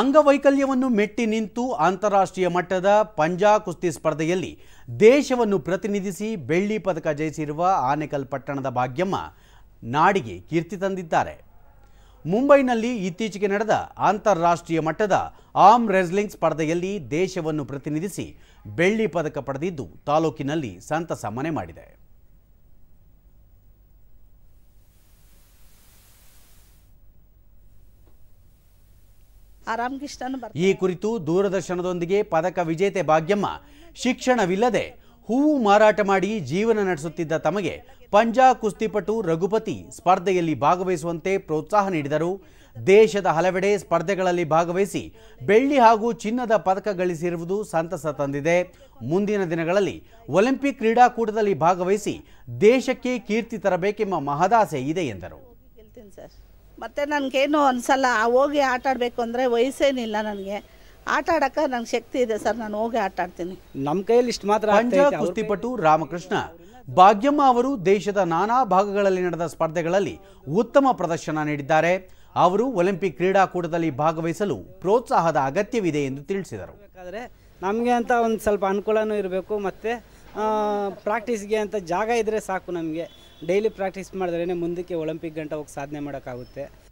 ಅಂಗವೈಕಲ್ಯವನ್ನು ಮೆಟ್ಟಿ ನಿಂತು ಅಂತಾರಾಷ್ಟ್ರೀಯ ಮಟ್ಟದ ಪಂಜಾ ಕುಸ್ತಿ ಸ್ಪರ್ಧೆಯಲ್ಲಿ ದೇಶವನ್ನು ಪ್ರತಿನಿಧಿಸಿ ಬೆಳ್ಳಿ ಪದಕ ಜಯಿಸಿರುವ ಆನೇಕಲ್ ಪಟ್ಟಣದ ಭಾಗ್ಯಮ್ಮ ನಾಡಿಗೆ ಕೀರ್ತಿ ತಂದಿದ್ದಾರೆ. ಮುಂಬೈನಲ್ಲಿ ಇತ್ತೀಚೆಗೆ ನಡೆದ ಅಂತಾರಾಷ್ಟ್ರೀಯ ಮಟ್ಟದ ಆರ್ಮ್ ರೆಸ್ಲಿಂಗ್ ಸ್ಪರ್ಧೆಯಲ್ಲಿ ದೇಶವನ್ನು ಪ್ರತಿನಿಧಿಸಿ ಬೆಳ್ಳಿ ಪದಕ ಪಡೆದಿದ್ದು ತಾಲೂಕಿನಲ್ಲಿ ಸಂತಸ ಮನೆ ಮಾಡಿದೆ. ಈ ಕುರಿತು ದೂರದರ್ಶನದೊಂದಿಗೆ ಪದಕ ವಿಜೇತೆ ಭಾಗ್ಯಮ್ಮ ಶಿಕ್ಷಣವಿಲ್ಲದೆ ಹೂವು ಮಾರಾಟ ಮಾಡಿ ಜೀವನ ನಡೆಸುತ್ತಿದ್ದ ತಮಗೆ ಪಂಜಾ ಕುಸ್ತಿಪಟು ರಘುಪತಿ ಸ್ಪರ್ಧೆಯಲ್ಲಿ ಭಾಗವಹಿಸುವಂತೆ ಪ್ರೋತ್ಸಾಹ ನೀಡಿದರು. ದೇಶದ ಹಲವೆಡೆ ಸ್ಪರ್ಧೆಗಳಲ್ಲಿ ಭಾಗವಹಿಸಿ ಬೆಳ್ಳಿ ಹಾಗೂ ಚಿನ್ನದ ಪದಕ ಗಳಿಸಿರುವುದು ಸಂತಸ ತಂದಿದೆ. ಮುಂದಿನ ದಿನಗಳಲ್ಲಿ ಒಲಿಂಪಿಕ್ ಕ್ರೀಡಾಕೂಟದಲ್ಲಿ ಭಾಗವಹಿಸಿ ದೇಶಕ್ಕೆ ಕೀರ್ತಿ ತರಬೇಕೆಂಬ ಮಹದಾಸೆ ಇದೆ ಎಂದರು. ಮತ್ತೆ ನನಗೇನು ಅನಿಸಲ್ಲ, ಹೋಗಿ ಆಟ ಆಡಬೇಕು ಅಂದರೆ ವಯಸ್ಸೇನಿಲ್ಲ, ನನಗೆ ಆಟ ಆಡೋಕ್ಕೆ ನನಗೆ ಶಕ್ತಿ ಇದೆ ಸರ್, ನಾನು ಹೋಗಿ ಆಟ ಆಡ್ತೀನಿ. ನಮ್ಮ ಕೈಯಲ್ಲಿ ಇಷ್ಟು ಮಾತ್ರ. ಪಂಜಾ ಕುಸ್ತಿಪಟು ರಾಮಕೃಷ್ಣ ಭಾಗ್ಯಮ್ಮ ಅವರು ದೇಶದ ನಾನಾ ಭಾಗಗಳಲ್ಲಿ ನಡೆದ ಸ್ಪರ್ಧೆಗಳಲ್ಲಿ ಉತ್ತಮ ಪ್ರದರ್ಶನ ನೀಡಿದ್ದಾರೆ. ಅವರು ಒಲಿಂಪಿಕ್ ಕ್ರೀಡಾಕೂಟದಲ್ಲಿ ಭಾಗವಹಿಸಲು ಪ್ರೋತ್ಸಾಹದ ಅಗತ್ಯವಿದೆ ಎಂದು ತಿಳಿಸಿದರು. ಯಾಕಂದರೆ ನಮಗೆ ಅಂತ ಒಂದು ಸ್ವಲ್ಪ ಅನುಕೂಲನೂ ಇರಬೇಕು, ಮತ್ತು ಪ್ರಾಕ್ಟೀಸ್ಗೆ ಅಂತ ಜಾಗ ಇದ್ದರೆ ಸಾಕು. ನಮಗೆ ಡೈಲಿ ಪ್ರಾಕ್ಟೀಸ್ ಮಾಡಿದ್ರೇ ಮುಂದಕ್ಕೆ ಒಲಿಂಪಿಕ್ ಗಂಟ ಹೋಗಿ ಸಾಧನೆ ಮಾಡೋಕ್ಕಾಗುತ್ತೆ.